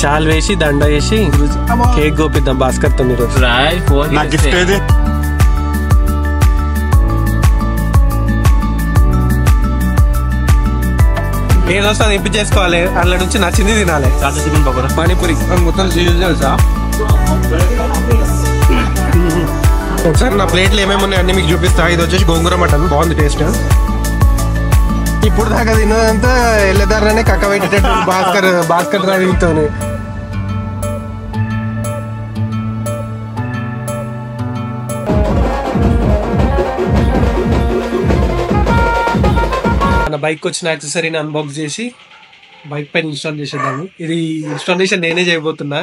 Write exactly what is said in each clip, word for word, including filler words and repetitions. Shawl వేసి దండ వేసి కేక్ గోపిద్దాం భాస్కర్ తోని రోజు. నాకు గిఫ్ట్ ఏది? నేను వస్తాను ఇంపి చేసుకోవాలి. అందులో నుంచి నచ్చింది తినాలి. పానీపూరి మొత్తం తెలుసా? ఒకసారి నా ప్లేట్లు ఏమేమి ఉన్నాయి అన్ని మీకు చూపిస్తా. ఇది వచ్చేసి గోంగూర మటన్, బాగుంది టేస్ట్. ఇప్పుడు దాకా తిన్నదంతా వెళ్ళేదారనే కక్క పెట్టేటట్టు భాస్కర్ భాస్కర్ డ్రైవింగ్తో. నా బైక్ వచ్చిన యాక్సెసరీని అన్బాక్స్ చేసి బైక్ పైన ఇన్స్టాల్ చేసేద్దాము. ఇది ఇన్స్టాలేషన్ నేనే చేయబోతున్నా.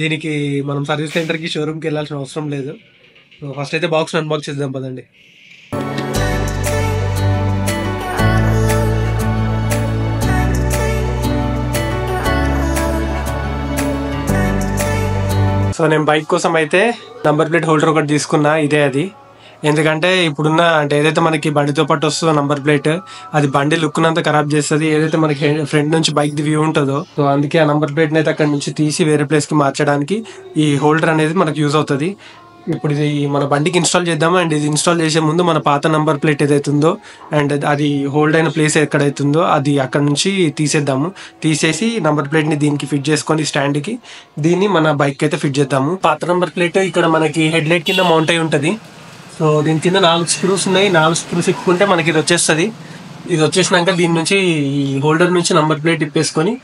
దీనికి మనం సర్వీస్ సెంటర్కి షోరూమ్కి వెళ్ళాల్సిన అవసరం లేదు. ఫస్ట్ అయితే బాక్స్ని అన్బాక్స్ చేద్దాం పదండి. సో నేను బైక్ కోసం అయితే నంబర్ ప్లేట్ హోల్డర్ ఒకటి తీసుకున్నా. ఇదే అది, ఎందుకంటే ఇప్పుడున్న అంటే ఏదైతే మనకి బండితో పాటు వస్తుందో నంబర్ ప్లేట్, అది బండి లుక్నంత ఖరాబ్ చేస్తుంది. ఏదైతే మనకి ఫ్రంట్ నుంచి బైక్ ది వ్యూ ఉంటుందో, సో అందుకే ఆ నంబర్ ప్లేట్ని అయితే అక్కడ నుంచి తీసి వేరే ప్లేస్కి మార్చడానికి ఈ హోల్డర్ అనేది మనకు యూజ్ అవుతుంది. ఇప్పుడు ఇది మన బండికి ఇన్స్టాల్ చేద్దాము. అండ్ ఇది ఇన్స్టాల్ చేసే ముందు మన పాత నంబర్ ప్లేట్ ఏదైతుందో అండ్ అది హోల్డ్ అయిన ప్లేస్ ఎక్కడైతుందో అది అక్కడ నుంచి తీసేద్దాము. తీసేసి నంబర్ ప్లేట్ని దీనికి ఫిట్ చేసుకొని స్టాండ్కి దీన్ని మన బైక్ అయితే ఫిట్ చేద్దాము. పాత నంబర్ ప్లేట్ ఇక్కడ మనకి హెడ్ లైట్ కింద మౌంట్ అయి ఉంటుంది. సో దీని కింద నాలుగు స్క్రూస్ ఉన్నాయి. నాలుగు స్క్రూస్ ఎక్కుంటే మనకి ఇది వచ్చేస్తుంది. ఇది వచ్చేసినాక దీని నుంచి ఈ హోల్డర్ నుంచి నంబర్ ప్లేట్ ఇప్పేసుకొని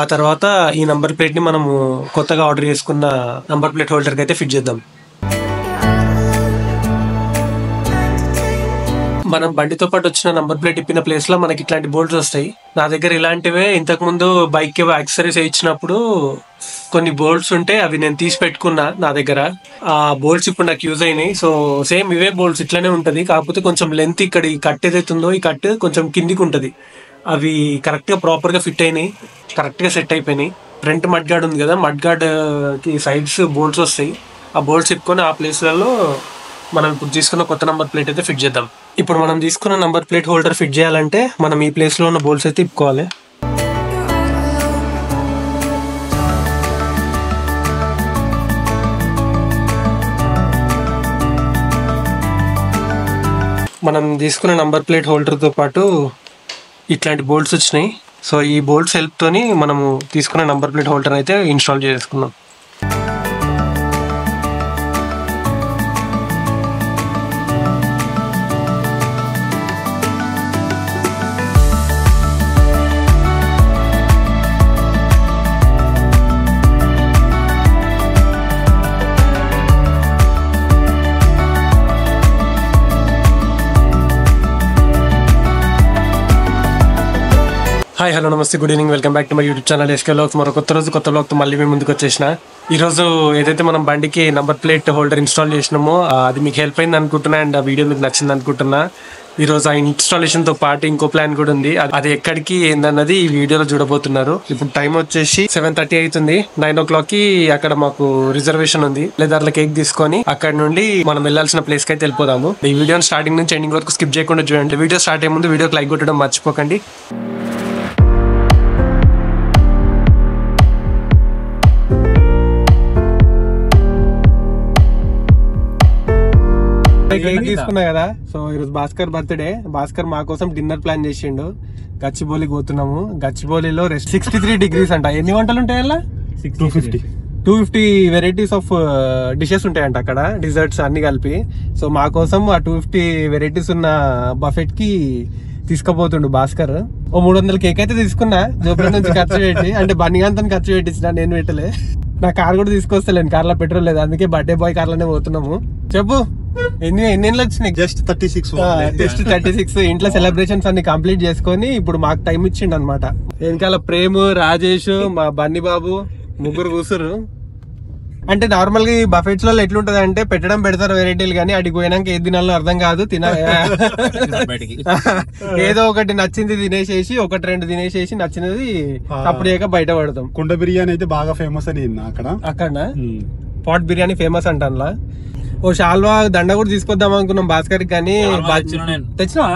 ఆ తర్వాత ఈ నంబర్ ప్లేట్ని మనము కొత్తగా ఆర్డర్ చేసుకున్న నంబర్ ప్లేట్ హోల్డర్కి అయితే ఫిట్ చేద్దాం. మనం బండితో పాటు వచ్చిన నంబర్ ప్లేట్ ఇప్పిన ప్లేస్లో మనకి ఇట్లాంటి బోల్ట్స్ వస్తాయి. నా దగ్గర ఇలాంటివే ఇంతకుముందు బైక్ ఏవో యాక్సెసరీస్ ఇచ్చినప్పుడు కొన్ని బోల్ట్స్ ఉంటే అవి నేను తీసి పెట్టుకున్నా నా దగ్గర. ఆ బోల్ట్స్ ఇప్పుడు నాకు యూజ్ అయినాయి. సో సేమ్ ఇవే బోల్ట్స్ ఇట్లానే ఉంటుంది, కాకపోతే కొంచెం లెంత్ ఇక్కడ ఈ కట్ ఏదైతుందో ఈ కట్ కొంచెం కిందికి ఉంటుంది. అవి కరెక్ట్గా ప్రాపర్గా ఫిట్ అయినాయి, కరెక్ట్గా సెట్ అయిపోయినాయి. ఫ్రంట్ మడ్గార్డ్ ఉంది కదా, మడ్గార్డ్కి సైడ్స్ బోల్ట్స్ వస్తాయి. ఆ బోల్ట్స్ ఇప్పుకొని ఆ ప్లేస్లలో మనం ఇప్పుడు తీసుకున్న కొత్త నంబర్ ప్లేట్ అయితే ఫిట్ చేద్దాం. ఇప్పుడు మనం తీసుకున్న నంబర్ ప్లేట్ హోల్డర్ ఫిట్ చేయాలంటే మనం ఈ ప్లేస్లో ఉన్న బోల్ట్స్ అయితే తిప్పుకోవాలి. మనం తీసుకున్న నంబర్ ప్లేట్ హోల్డర్తో పాటు ఇట్లాంటి బోల్ట్స్ వచ్చినాయి. సో ఈ బోల్ట్స్ హెల్ప్తోని మనము తీసుకున్న నంబర్ ప్లేట్ హోల్డర్ అయితే ఇన్స్టాల్ చేసుకున్నాం. హాయ్, హలో, నమస్తే, good evening, welcome back to my YouTube channel ASK vlogs. మరో కొత్త రోజు కొత్త వ్లాగ్తో మళ్ళీ మేము ముందుకు వచ్చేసిన. ఈరోజు ఏదైతే మనం బండికి నంబర్ ప్లేట్ హోల్డర్ ఇన్స్టాల్ చేసినామో అది మీకు హెల్ప్ అయింది అనుకుంటున్నా అండ్ ఆ వీడియో మీకు నచ్చింది అనుకుంటున్నా. ఈరోజు ఆ ఇన్స్టాలేషన్తో పాటు ఇంకో ప్లాన్ కూడా ఉంది. అది ఎక్కడికి ఏందన్నది ఈ వీడియోలో చూడబోతున్నారు. ఇప్పుడు టైం వచ్చేసి సెవెన్ థర్టీ అవుతుంది. నైన్ ఓ క్లాక్కి అక్కడ మాకు రిజర్వేషన్ ఉంది. లేదార్ల కేక్ తీసుకొని అక్కడ నుండి మనం వెళ్ళాల్సిన ప్లేస్కి అయితే వెళ్ళిపోదాము. ఈ వీడియోని స్టార్టింగ్ నుంచి ఎండింగ్ వరకు స్కిప్ చేయకుండా చూడండి. వీడియో స్టార్ట్ అయ్యే ముందు వీడియోకి లైక్ కొట్టడం మర్చిపోకండి. కేక్ తీసుకున్నా కదా, సో ఈరోజు భాస్కర్ బర్త్డే. భాస్కర్ మా కోసం డిన్నర్ ప్లాన్ చేసిండు. గచ్చిబౌలి పోతున్నాము. గచ్చిబౌలిలో రెస్ట్ సిక్స్టీ త్రీ డిగ్రీస్ అంట. ఎన్ని వంటలు ఉంటాయి అలా? Two fifty two fifty varieties of dishes ఉంటాయంట అక్కడ, డిజర్ట్స్ అన్ని కలిపి. సో మా కోసం ఆ టూ ఫిఫ్టీ వెరైటీస్ ఉన్న బఫెట్ కి తీసుకుపోతుండు భాస్కర్. ఓ మూడు వందల కేక్ అయితే తీసుకున్నా జోపేట నుంచి ఖర్చు పెట్టి, అంటే బన్నిగాంతం ఖర్చు పెట్టించిన నేను, పెట్టలే. నా కార్ కూడా తీసుకొస్తాను, కార్లో పెట్రోల్ లేదు, అందుకే బర్త్డే బాయ్ కార్లోనే పోతున్నాము. చెప్పు ఎన్ని ఎన్నేళ్ళు వచ్చినాయి? Just thirty six just thirty six ఇంట్లో సెలబ్రేషన్స్ అన్ని కంప్లీట్ చేసుకుని ఇప్పుడు మాకు టైం ఇచ్చిండు అనమాట. వెనకాల ప్రేమ్, రాజేష్, మా బన్నీ బాబు ముగ్గురు కూసురు. అంటే నార్మల్గా ఈ బఫెట్స్ లో ఎట్లుంటది అంటే పెట్టడం పెడతారు వెరైటీలు, కానీ అడిగి పోయినాక ఏది తినాలో అర్థం కాదు. తిన ఏదో ఒకటి నచ్చింది తినేసేసి, ఒకటి రెండు తినేసేసి నచ్చినది అప్పుడేక బయట పడతాం. కుండ బిర్యానీ అయితే బాగా ఫేమస్ అని అక్కడ అక్కడ పాట్ బిర్యానీ ఫేమస్ అంటానులా. ఓ శాల్వా దండ కూడా తీసుకొద్దాం అనుకున్నాం భాస్కర్ కానీ తెచ్చినా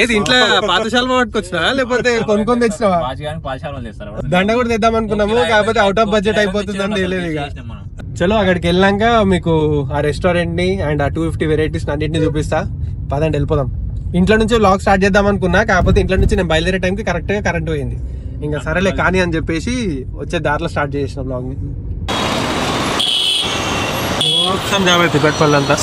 ఏది ఇంట్లో పాత శాల్వా పట్టుకొచ్చినా లేకపోతే కొనుక్కొని తెచ్చినావా? దండ కూడా తెద్దాం అనుకున్నాము, కాకపోతే అవుట్ ఆఫ్ బడ్జెట్ అయిపోతుంది అని తెలియదు. ఇక చలో అక్కడికి వెళ్ళాక మీకు ఆ రెస్టారెంట్ ని అండ్ ఆ టూ ఫిఫ్టీ వెరైటీస్ అన్నింటినీ చూపిస్తా, పదండి వెళ్ళిపోదాం. ఇంట్లో నుంచి వ్లాగ్ స్టార్ట్ చేద్దాం అనుకున్నా, కాకపోతే ఇంట్లో నుంచి నేను బయలుదేరే టైంకి కరెక్ట్ గా కరెంట్ పోయింది. ఇంకా సరేలే కానీ అని చెప్పేసి వచ్చే దారిలో స్టార్ట్ చేసిన బ్లాగ్ ని. గట్టిపల్లి అంతా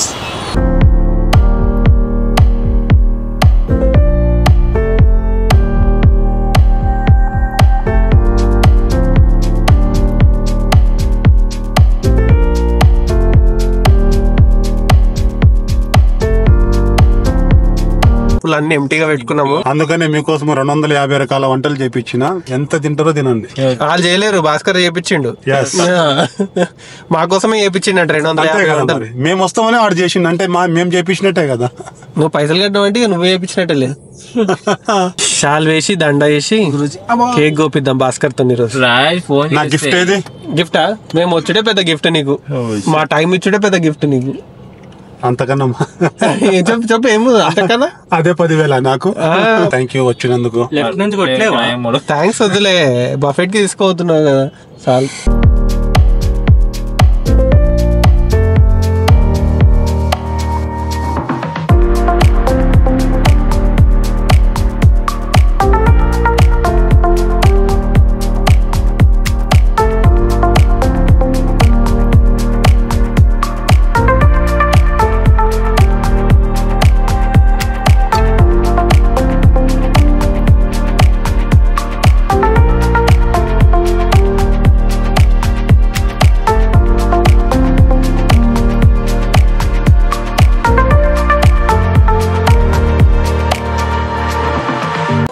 అన్ని ఎంటీగా పెట్టుకున్నాము, అందుకనే మీకోసం రెండు వందల యాభై రకాల వంటలు చేపించిన, ఎంత తింటారో తినండి. వాళ్ళు చేయలేరు, భాస్కర్ చేపించిండు, మా కోసమే చేపించిండు. రెండు వందల యాభై వంటలు మేము వస్తామని వాడు చేసిండు, అంటే మేము చేపించినట్టే కదా. నువ్వు పైసలు కట్టమంటే నువ్వు చేపించినట్టే లేదు. షాల్ వేసి దండ వేసి కేక్ గోపిద్దాం భాస్కర్ తో. ఈరోజు గిఫ్ట్ ఏది? గిఫ్టా? మేము వచ్చుడే పెద్ద గిఫ్ట్ నీకు, మా టైం ఇచ్చుడే పెద్ద గిఫ్ట్ నీకు. అంతకన్నా చెప్పు చెప్పు ఏమో అంతకన్నా అదే పదివేల నాకు. థ్యాంక్ యూ వచ్చినందుకు. థ్యాంక్స్ వద్దులే, బఫెట్ కి తీసుకోవద్దున్నావు కదా చాలు.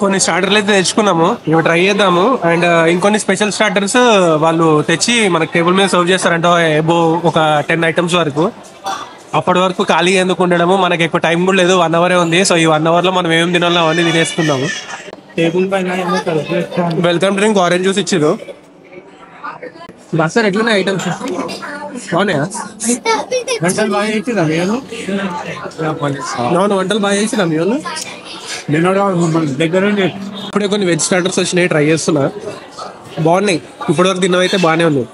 కొన్ని స్టార్టర్లు అయితే తెచ్చుకున్నాము, ఇవి ట్రై చేద్దాము. అండ్ ఇంకొన్ని స్పెషల్ స్టార్టర్స్ వాళ్ళు తెచ్చి మనకు టేబుల్ మీద సర్వ్ చేస్తారంట, ఏబో ఒక టెన్ ఐటమ్స్ వరకు. అప్పటి వరకు ఖాళీ ఎందుకు ఉండడము, మనకు ఎక్కువ టైం కూడా లేదు, వన్ అవరే ఉంది. సో ఈ వన్ అవర్లో మనం ఏం తినాలో అవన్నీ తినేసుకున్నాము. టేబుల్ పైన వెల్కమ్ డ్రింక్ ఆరెంజ్ జ్యూస్ ఇచ్చారు. సార్ ఎట్లున్నాయి ఐటమ్స్? అవునా, వంటలు బాగా చేసినా మీ వాళ్ళు? అవును, వంటలు బాగా చేసినా మీ వాళ్ళు? దగ్గర ఇప్పుడే కొన్ని వెజ్ స్టార్టర్స్ వచ్చినాయి, ట్రై చేస్తున్నా, బాగున్నాయి. ఇప్పటివరకు తిన్నవైతే బాగానే ఉన్నాయి.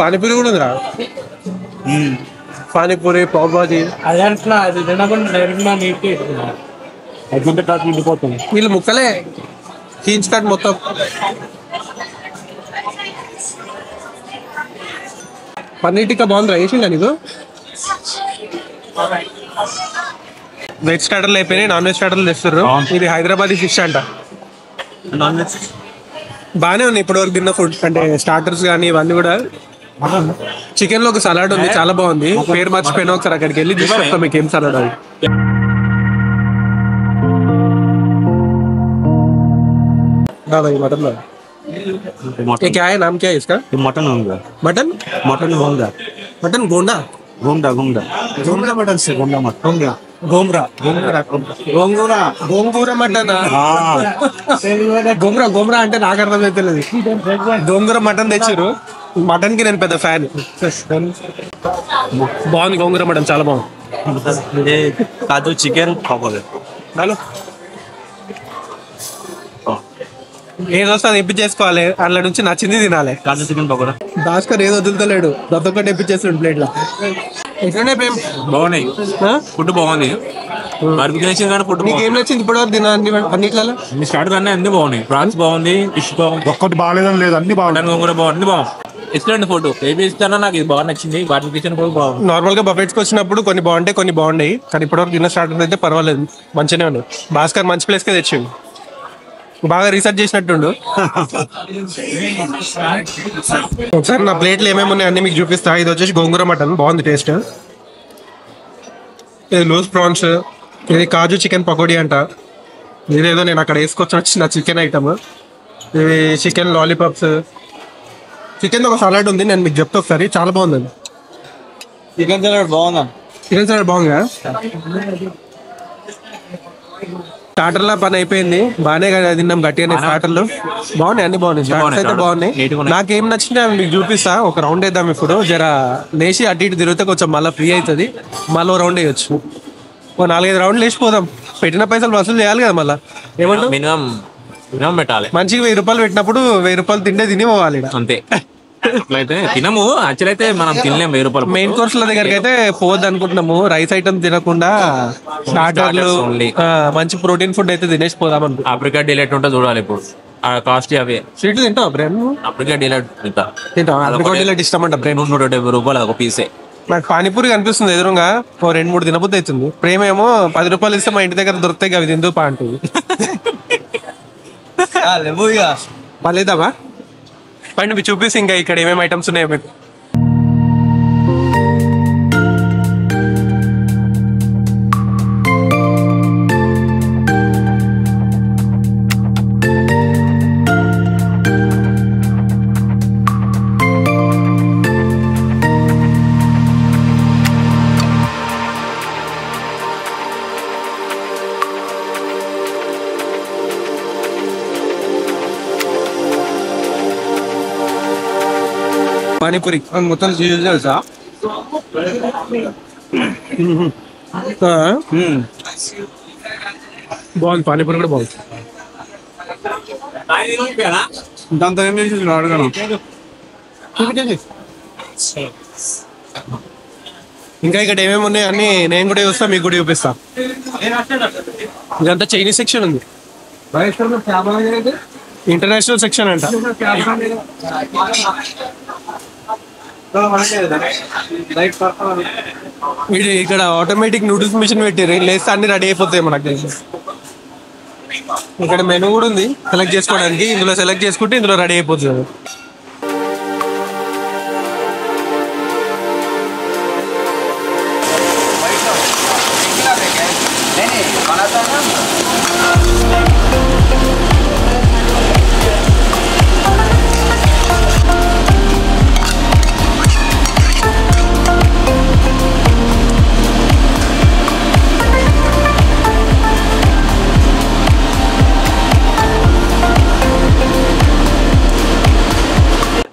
పానీపూరి కూడా ఉందిరా, పానీపూరి పావ్ బాజీ. అదే అట్లా అది తినకుండా డైరెక్ట్ వీళ్ళు ముక్కలే తీయించుకోండి మొత్తం. పన్నీర్ టిక్కా బాగుంది, వేసిందా నీకు? వెజ్ స్టార్టర్లు అయిపోయినాయి, నాన్ వెజ్ స్టార్టర్లు తెస్తారు. ఇది హైదరాబాద్ ఫిష్ అంట, నాన్ వెజ్ బాగానే ఉంది ఇప్పటివరకు తిన్న ఫుడ్. అంటే స్టార్టర్స్ కానీ ఇవన్నీ కూడా. చికెన్లో ఒక సలాడ్ ఉంది, చాలా బాగుంది, పేరు మర్చిపోయినా, ఒకసారి అక్కడికి వెళ్ళి తీసుకొస్తాం మీకు ఏం సలాడ్ అది. మటన్ మటన్ మటన్ గోండా మటన్ గోండా గోండా గోండా గోండా మటన్ గోండా గోంగూరా గోంగూరా గోంగూర మటన్ గోంగూర గోంగూర అంటే నాకు అర్థం అయితే లేదు. గోంగూర మటన్ తెచ్చారు, మటన్ కి నేను పెద్ద ఫ్యాన్. బాగుంది గోంగూర మటన్, చాలా బాగుంది. కాదు చికెన్ హలో ఏదో తెప్పించేసుకోవాలి, అందులో నుంచి నచ్చింది తినాలి. కాజు చికెన్ పకోడా భాస్కర్ ఏదో వదులుతలేడు, దొక్కటి తెప్పించేస్తాడు ప్లేట్లో. ఎట్లనే ప్రేమ్ బాగున్నాయి, ఫుడ్ బాగుంది. నీకేం నచ్చింది ఇప్పుడు తినాలి? అన్నిట్లలో మీ స్టార్టర్ అన్నీ అన్ని బాగున్నాయి. ప్రాన్స్ బాగుంది, ఫిష్ బాగుంది, ఒక్కటి బాగాలేదని లేదు, అన్ని బాగున్నాయి. కూడా బాగుంది, బాగుంది. Excellent food. ఏమి ఇస్తానో నాకు ఇది బాగా నచ్చింది. వాటర్ కిచెన్ కూడా బాగుంది. నార్మల్గా బఫెట్స్కి వచ్చినప్పుడు కొన్ని బాగుంటాయి, కొన్ని బాగున్నాయి, కానీ ఇప్పటివరకు తిన్న స్టార్టర్ అయితే పర్వాలేదు, మంచిగానే ఉంది. భాస్కర్ మంచి ప్లేస్కే తెచ్చిండు, బాగా రీసెర్చ్ చేసినట్టుండు. ఒకసారి నా ప్లేట్లు ఏమేమి ఉన్నాయి అన్ని మీకు చూపిస్తా. ఇది వచ్చేసి గోంగూర మటన్, బాగుంది టేస్ట్. ఇది లూజ్ ప్రాన్స్, ఇది కాజు చికెన్ పకోడీ అంట, ఇదేదో నేను అక్కడ వేసుకొచ్చి వచ్చిన చికెన్ ఐటమ్. ఇది చికెన్ లాలీపాప్స్, చికెన్ ఒక సలాడ్ ఉంది, నేను మీకు చెప్తా ఒకసారి, చాలా బాగుందండి. చికెన్ సలాడ్ బాగుందా? చికెన్ సలాడ్ బాగుందా? స్టార్టర్లా పని అయిపోయింది, బాగానే తిన్నాం గట్టిగానే. స్టార్టర్లు బాగున్నాయి, అన్ని బాగున్నాయి, బాగున్నాయి. నాకేం నచ్చింది మీకు చూపిస్తా, ఒక రౌండ్ వేద్దాం ఇప్పుడు. జర లేచి అటు ఇటు తిరిగితే కొంచెం మళ్ళీ ఫ్రీ అవుతుంది, మళ్ళీ రౌండ్ వేయొచ్చు. ఓ నాలుగైదు రౌండ్లు వేసిపోదాం, పెట్టిన పైసలు వసూలు చేయాలి కదా. మళ్ళీ ఏమంటారు, మినిమం మినిమం పెట్టాలి. మంచిగా వెయ్యి రూపాయలు పెట్టినప్పుడు వెయ్యి రూపాయలు తిండే తిని పోవాలి, అంతే. అయితే తినము, యాక్చువల్ అయితే మనం తినలేము వెయ్యి రూపాయలు. మెయిన్ కోర్స్ ల దగ్గరికి అయితే పోవద్దు అనుకుంటున్నాము, రైస్ ఐటమ్ తినకుండా స్టార్టర్లు మంచి ప్రోటీన్ ఫుడ్ అయితే తినేసి పోదాం అనుకో. ఆఫ్రికా డిలైట్ ఉంటే చూడాలి ఇప్పుడు, ఆ కాస్ట్ అవే. స్వీట్లు తింటావు బ్రెయిన్? ఆఫ్రికా డిలైట్ తింటా, తింటావు. ఆఫ్రికా డిలైట్ ఇష్టం అంట బ్రెయిన్. నూట డెబ్బై రూపాయలు ఒక పీసే. నాకు పానీపూరి కనిపిస్తుంది ఎదురుగా, ఓ రెండు మూడు తినబుద్ధి అవుతుంది. ప్రేమేమో పది రూపాయలు ఇస్తే మా ఇంటి దగ్గర దొరుకుతాయి అవి తిందు పా అంటుంది. పర్లేదామా పండి, మీరు చూపిస్తే ఇంకా ఇక్కడ ఏమేమి ఐటమ్స్ ఉన్నాయో మీకు. పానీపూరి మొత్తం తెలుసా, బాగుంది పానీపూరి కూడా బాగుంది. దాంతో ఏం చేసి అడగను, ఇంకా ఇక్కడ ఏమేమి ఉన్నాయి అని నేను కూడా చూస్తా, మీకు కూడా చూపిస్తా. ఇదంతా చైనీస్ సెక్షన్ ఉంది, ఇంటర్నేషనల్ సెక్షన్ అంట. ఇది ఇక్కడ ఆటోమేటిక్ నూడిల్స్ మిషన్ పెట్టారు, లేస్తే అన్ని రెడీ అయిపోతాయి మనకి. ఇక్కడ మెనూ కూడా ఉంది సెలెక్ట్ చేసుకోవడానికి, ఇందులో సెలెక్ట్ చేసుకుంటే ఇందులో రెడీ అయిపోతుంది.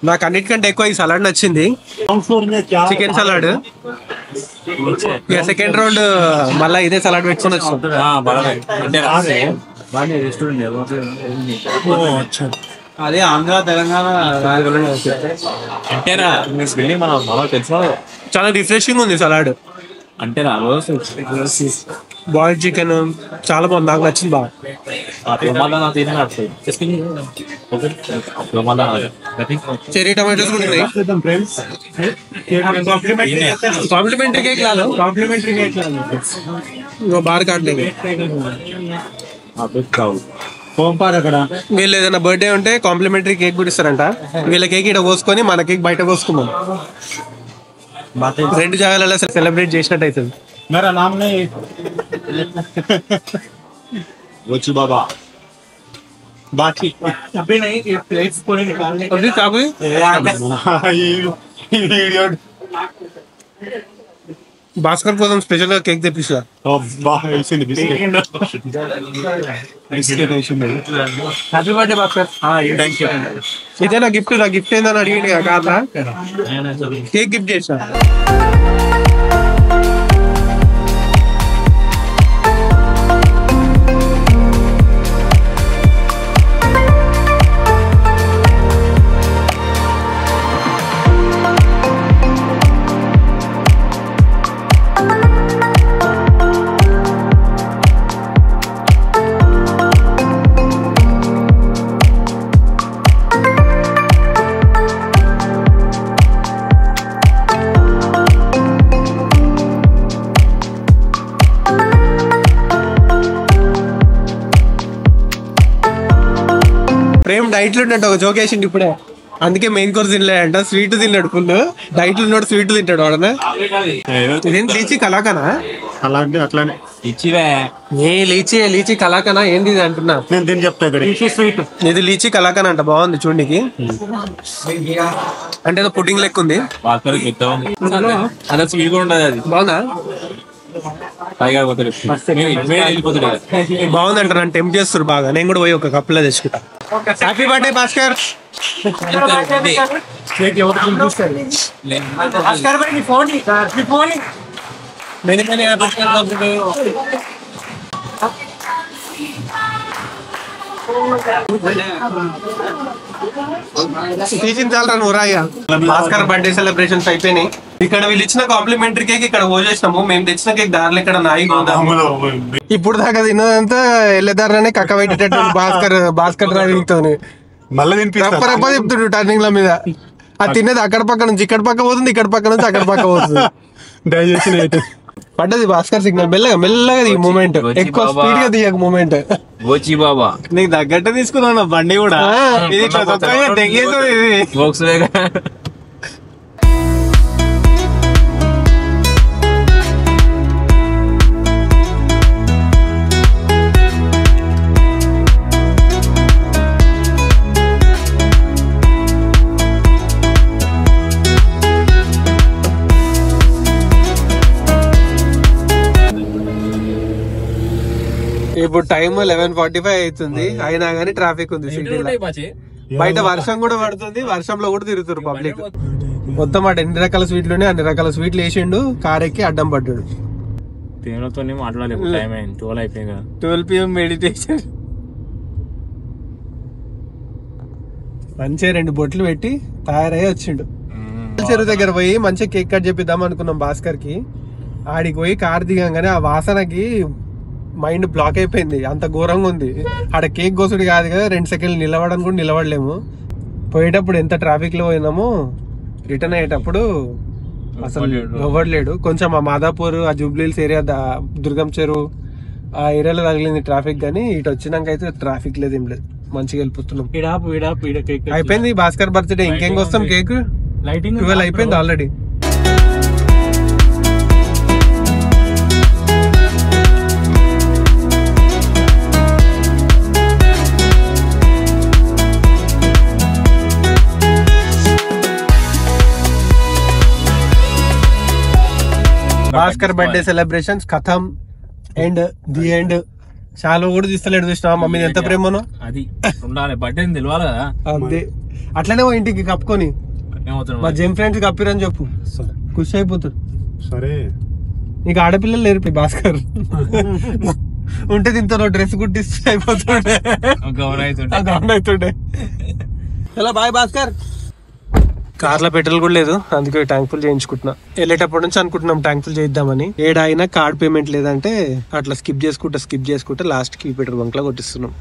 నాకు అన్నిటికంటే ఎక్కువ ఈ సలాడ్ నచ్చింది, చికెన్ సలాడ్. సెకండ్ రౌండ్ మళ్ళీ ఇదే సలాడ్ పెట్టుకుని వచ్చింది. అదే ఆంధ్ర తెలంగాణ చాలా రిఫ్రెషింగ్ ఉంది సలాడ్ అంటే. బాయిల్డ్ చికెన్ చాలా బాగుంది, నాకు నచ్చింది బాగా. చెరీ టమాటోస్ కూడా ఉన్నాయి. కాంప్లిమెంటరీ కేక్ లాగా, కాంప్లిమెంటరీ కేక్ లాగా బాగా కాట్లేదు. వీళ్ళు ఏదైనా బర్త్డే ఉంటే కాంప్లిమెంటరీ కేక్ కూడా ఇస్తారంట. వీళ్ళ కేక్ ఇక్కడ కోసుకొని మన కేక్ బయట కోసుకున్నాం, రెండు జాగాలలో సెలబ్రేట్ చేసినట్టు అవుతుంది. మేరా నామ్ వచ్చు బాబా బాకీ భాస్కర్ కోసం స్పెషల్ గా కేక్ తెప్పిస్తా. Happy birthday Bhaskar. ఇదే నా గిఫ్ట్, నా గిఫ్ట్ ఏందని అడిగింది కదా, కేక్ గిఫ్ట్ చేసా. డైట్లు ఉన్నట్టు ఒక జోక్ వేసిండు ఇప్పుడే, అందుకే మెయిన్ కోర్స్ తినలేదంట, స్వీట్ తిన్నాడు ఫుల్. డైట్లు ఉన్నాడు స్వీట్ తింటాడు వాడనే. ఇదేం లీచి కలాకనా? అలాగే అట్లానే లీచివే, ఏ లీచి లీచి కలాకనా ఏంది ఇది అంటున్నా నేను, దీన్ని చెప్తా ఇక్కడ. లీచి స్వీట్ ఇది, లీచి కలాకనా అంట. బాగుంది చూడనికి, అంటే పుడ్డింగ్ లెక్క ఉంది. అలా స్వీట్ ఉండదు అది, బాగుందా? బాగుందంట, నన్ను టెంప్ట్ చేస్తారు బాగా. నేను కూడా పోయి ఒక కప్పులో తెచ్చుకుంటా. Happy birthday Bhaskar. తీసించాలరా నువ్వురా. భాస్కర్ బర్త్డే సెలబ్రేషన్స్ అయిపోయినాయి. ఇక్కడ వీళ్ళు ఇచ్చిన కాంప్లిమెంటరీ కేక్ ఇక్కడ పోజేసినాము. మేము తెచ్చిన కేక్ దారిలో ఇక్కడ నాయి ఇప్పుడు దాకా తిన్నదంతా వెళ్ళేదారనే కక్క పెట్టేటట్టు భాస్కర్ భాస్కర్ డ్రైవింగ్ తోని మళ్ళీ తినిపిస్తాడు. చెప్తుండ్రు టర్నింగ్ ల మీద అది తినేది అక్కడ పక్క నుంచి ఇక్కడ పక్క పోతుంది, ఇక్కడ పక్క నుంచి అక్కడ పక్క పోతుంది. డైజెషన్ అయితే పడ్డది భాస్కర్ సిగ్నల్. మెల్లగా మెల్లగా ఈ మూమెంట్, ఎక్కువ స్పీడ్ గా తీయక మూమెంట్. బోచి బాబా నీకు తగ్గట్టు తీసుకున్నా బండి కూడా. ఇప్పుడు టైం లెవెన్ ఫార్టీ ఫైవ్ అవుతుంది, అయినా గానీ ట్రాఫిక్ ఉంది. బయట వర్షం కూడా పడుతుంది, వర్షంలో కూడా తిరుగుతారు పబ్లిక్ మొత్తం. అటు ఎన్ని రకాల స్వీట్లు ఉన్నాయి, అన్ని రకాల స్వీట్లు వేసిండు. కార్ ఎక్కి అడ్డం పడ్డాడు. మంచిగా రెండు బొట్లు పెట్టి తయారై వచ్చిండు. చెరువు దగ్గర పోయి మంచిగా కేక్ కట్ చేపిద్దాం అనుకున్నాం భాస్కర్ కి. ఆడికి పోయి కార్ దిగంగానే ఆ వాసనకి మైండ్ బ్లాక్ అయిపోయింది, అంత ఘోరంగా ఉంది. ఆడ కేక్ కోసుడు కాదు కదా, రెండు సెకండ్లు నిలబడని కూడా నిలబడలేము. పోయేటప్పుడు ఎంత ట్రాఫిక్ లో పోయినాము, రిటర్న్ అయ్యేటప్పుడు అసలు నిలబడలేడు. కొంచెం ఆ మాదాపూర్ ఆ జూబ్లీల్స్ ఏరియా దుర్గం చెరువు ఆ ఏరియాలో తగిలింది ట్రాఫిక్, కానీ ఇటు వచ్చినాక అయితే ట్రాఫిక్ లేదు, ఏం లేదు, మంచిగా వెళ్ళిపోతున్నాం. అయిపోయింది భాస్కర్ బర్త్డే. ఇంకేం వస్తాం కేక్ లైటింగ్ ట్వెల్వ్ అయిపోయింది ఆల్రెడీ. భాస్కర్ బర్త్డే సెలబ్రేషన్స్ కథం అండ్ ది ఎండ్. చాలా కూడా తీస్తలేడు, చూసినా మమ్మీ ఎంత ప్రేమను. అది అంతే, అట్లనే ఇంటికి కప్పుకొని మా జిమ్ ఫ్రెండ్స్ కప్పిరని చెప్పు, ఖుషి అయిపోతాడు. సరే నీకు ఆడపిల్లలు లేరు భాస్కర్, ఉంటే దీంతో డ్రెస్ కుట్టిస్తే అయిపోతుండే, గౌన్ అవుతుండే. Hello bye Bhaskar. కార్లో పెట్రోల్ కూడా లేదు, అందుకే ట్యాంక్ ఫుల్ చేయించుకుంటున్నా. వెళ్ళేటప్పటి నుంచి అనుకుంటున్నాం ట్యాంక్ ఫుల్ చేద్దామని. ఏడైనా కార్డ్ పేమెంట్ లేదంటే అట్లా స్కిప్ చేసుకుంటా స్కిప్ చేసుకుంటా లాస్ట్ కి పెట్రోల్ బంక్ లో కొట్టిస్తున్నాం.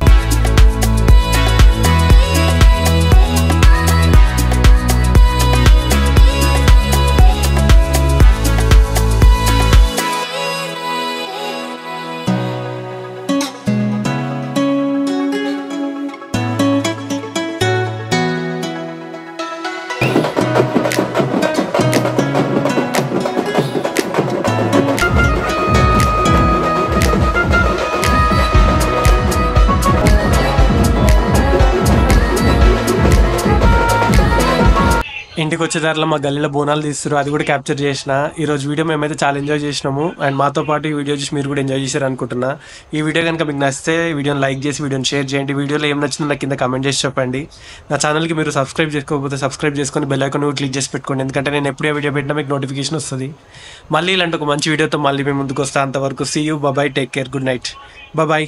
ఇంటికి వచ్చే దారిలో మా గల్లీలో బోనాలు తీస్తారు, అది కూడా క్యాప్చర్ చేసిన. ఈరోజు వీడియో మేమైతే చాలా ఎంజాయ్ చేసినాము, అండ్ మాతో పాటు ఈ వీడియో చూసి మీరు కూడా ఎంజాయ్ చేశారు అనుకుంటున్నా. ఈ వీడియో కనుక మీకు నచ్చితే వీడియోని లైక్ చేసి వీడియోని షేర్ చేయండి. వీడియోలో ఏం నచ్చిందో నాకు కింద కమెంట్ చేసి చెప్పండి. నా ఛానల్కి మీరు సబ్స్క్రైబ్ చేసుకోకపోతే సబ్స్క్రైబ్ చేసుకొని బెల్ ఐకాన్ క్లిక్ చేసి పెట్టుకోండి, ఎందుకంటే నేను ఎప్పుడే వీడియో పెట్టినా మీకు నోటిఫికేషన్ వస్తుంది. మళ్ళీ ఇలాంటి ఒక మంచి వీడియోతో మళ్ళీ మేము ముందుకు వస్తాను. అంతవరకు see you, bye, take care, good night, bye.